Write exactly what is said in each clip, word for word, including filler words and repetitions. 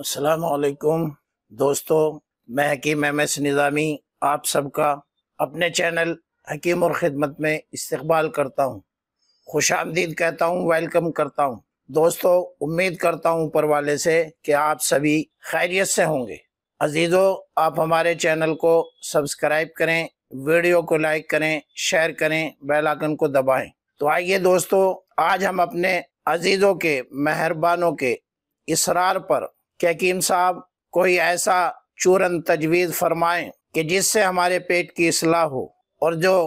अस्सलामुअलैकुम दोस्तों, मैं हकीम एम एस निजामी आप सबका अपने चैनल हकीम और खिदमत में इस्तकबाल करता हूँ। खुश आमदीद कहता हूँ, वेलकम करता हूँ। दोस्तों, उम्मीद करता हूँ ऊपर वाले से कि आप सभी खैरियत से होंगे। अजीज़ों, आप हमारे चैनल को सब्सक्राइब करें, वीडियो को लाइक करें, शेयर करें, बेल आइकन को दबाएं। तो आइए दोस्तों, आज हम अपने अजीज़ों के, मेहरबानों के इसरार पर कि हकीम साहब कोई ऐसा चूरन तजवीज़ फरमाएं कि जिससे हमारे पेट की इसलाह हो, और जो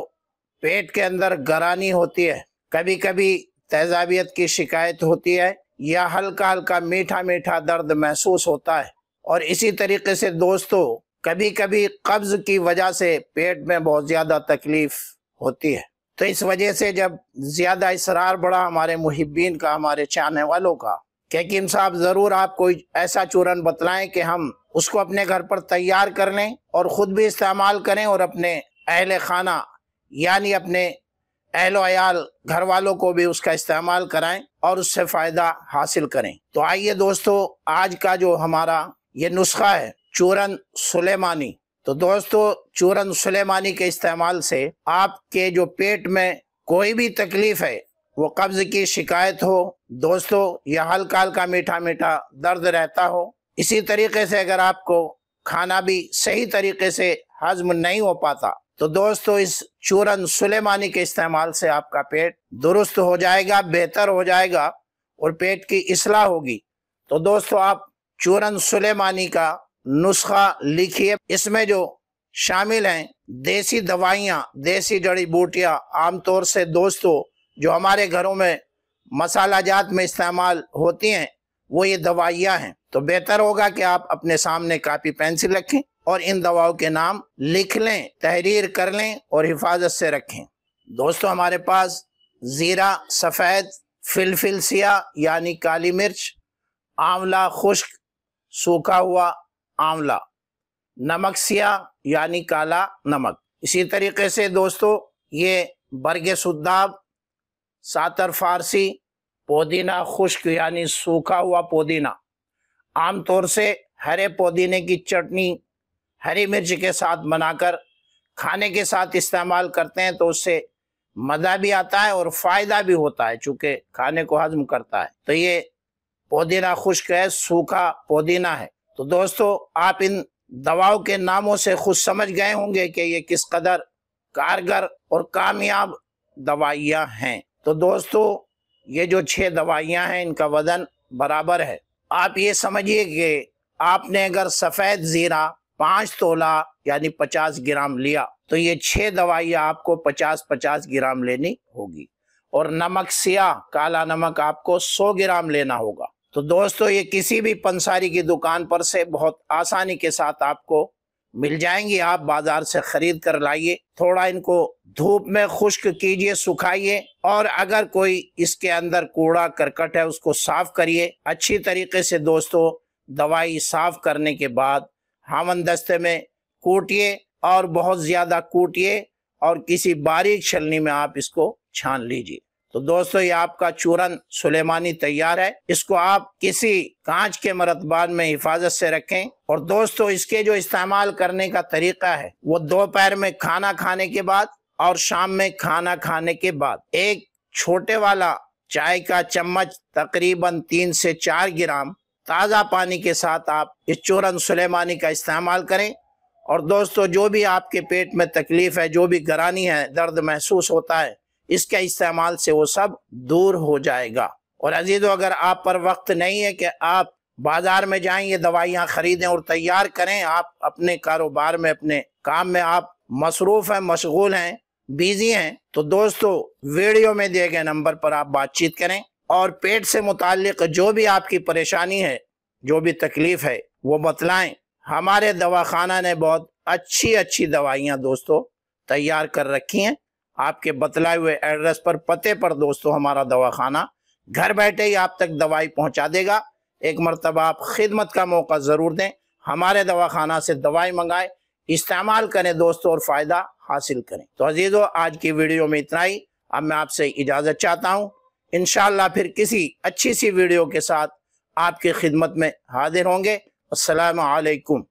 पेट के अंदर गरानी होती है, कभी कभी तेजाबियत की शिकायत होती है या हल्का हल्का मीठा मीठा दर्द महसूस होता है, और इसी तरीके से दोस्तों कभी कभी कब्ज़ की वजह से पेट में बहुत ज़्यादा तकलीफ़ होती है। तो इस वजह से जब ज़्यादा इसरार बढ़ा हमारे मुहिब्बीन का, हमारे चाहने वालों का, कि हकीम साहब ज़रूर आप कोई ऐसा चूरन बतलाएं कि हम उसको अपने घर पर तैयार कर लें और ख़ुद भी इस्तेमाल करें और अपने अहल खाना यानी अपने अहलो अयाल घर वालों को भी उसका इस्तेमाल कराएं और उससे फ़ायदा हासिल करें। तो आइए दोस्तों, आज का जो हमारा ये नुस्खा है चूरन सुलेमानी। तो दोस्तों, चूरन सुलेमानी के इस्तेमाल से आपके जो पेट में कोई भी तकलीफ़ है, वो कब्ज़ की शिकायत हो दोस्तों, या हल्का हल्का मीठा मीठा दर्द रहता हो, इसी तरीके से अगर आपको खाना भी सही तरीके से हजम नहीं हो पाता, तो दोस्तों इस चूरन सुलेमानी के इस्तेमाल से आपका पेट दुरुस्त हो जाएगा, बेहतर हो जाएगा और पेट की इसलाह होगी। तो दोस्तों, आप चूरन सुलेमानी का नुस्खा लिखिए। इसमें जो शामिल हैं देसी दवाइयाँ, देसी जड़ी बूटियाँ, आमतौर से दोस्तों जो हमारे घरों में मसाला जात में इस्तेमाल होती हैं, वो ये दवाइयाँ हैं। तो बेहतर होगा कि आप अपने सामने कापी पेंसिल रखें और इन दवाओं के नाम लिख लें, तहरीर कर लें और हिफाजत से रखें। दोस्तों, हमारे पास ज़ीरा सफ़ेद, फिलफिल सियाह यानी काली मिर्च, आंवला खुश्क, सूखा हुआ आंवला, नमक सियाह यानी काला नमक। इसी तरीके से दोस्तों ये बरगे सुद्दाब, सातर फारसी, पुदीना खुश्क यानी सूखा हुआ पुदीना, आमतौर से हरे पुदीने की चटनी हरी मिर्च के साथ बनाकर खाने के साथ इस्तेमाल करते हैं, तो उससे मज़ा भी आता है और फ़ायदा भी होता है, चूँकि खाने को हजम करता है। तो ये पुदीना खुश्क है, सूखा पुदीना है। तो दोस्तों, आप इन दवाओं के नामों से खुद समझ गए होंगे कि ये किस कदर कारगर और कामयाब दवाइयाँ हैं। तो दोस्तों, ये जो छह दवाइयाँ हैं इनका वज़न बराबर है। आप ये समझिए कि आपने अगर सफ़ेद ज़ीरा पाँच तोला यानी पचास ग्राम लिया, तो ये छह दवाइयाँ आपको पचास पचास ग्राम लेनी होगी, और नमक सियाह काला नमक आपको सौ ग्राम लेना होगा। तो दोस्तों, ये किसी भी पंसारी की दुकान पर से बहुत आसानी के साथ आपको मिल जाएंगी, आप बाजार से खरीद कर लाइए। थोड़ा इनको धूप में खुश्क कीजिए, सुखाइए, और अगर कोई इसके अंदर कूड़ा करकट है उसको साफ करिए अच्छी तरीके से। दोस्तों, दवाई साफ करने के बाद हामन दस्ते में कूटिए, और बहुत ज़्यादा कूटिए, और किसी बारीक छलनी में आप इसको छान लीजिए। तो दोस्तों, ये आपका चूरन सुलेमानी तैयार है। इसको आप किसी कांच के मरतबान में हिफाजत से रखें। और दोस्तों, इसके जो इस्तेमाल करने का तरीका है, वो दोपहर में खाना खाने के बाद और शाम में खाना खाने के बाद एक छोटे वाला चाय का चम्मच, तकरीबन तीन से चार ग्राम ताज़ा पानी के साथ आप इस चूरन सुलेमानी का इस्तेमाल करें। और दोस्तों, जो भी आपके पेट में तकलीफ है, जो भी गरानी है, दर्द महसूस होता है, इसके इस्तेमाल से वो सब दूर हो जाएगा। और अजीज़ों, अगर आप पर वक्त नहीं है कि आप बाज़ार में जाएं, ये दवाइयाँ ख़रीदें और तैयार करें, आप अपने कारोबार में, अपने काम में आप मसरूफ़ हैं, मशगूल हैं, बिजी हैं, तो दोस्तों वीडियो में दिए गए नंबर पर आप बातचीत करें, और पेट से मुताल्लिक़ जो भी आपकी परेशानी है, जो भी तकलीफ़ है, वो बतलाएँ। हमारे दवाखाना ने बहुत अच्छी अच्छी दवाइयाँ दोस्तों तैयार कर रखी हैं। आपके बतलाए हुए एड्रेस पर, पते पर दोस्तों हमारा दवाखाना घर बैठे ही आप तक दवाई पहुंचा देगा। एक मरतबा आप खिदमत का मौका ज़रूर दें, हमारे दवाखाना से दवाई मंगाएं, इस्तेमाल करें दोस्तों और फ़ायदा हासिल करें। तो अजीज़ों, आज की वीडियो में इतना ही। अब मैं आपसे इजाज़त चाहता हूं। इंशाल्लाह फिर किसी अच्छी सी वीडियो के साथ आपकी खिदमत में हाजिर होंगे। अस्सलाम वालेकुम।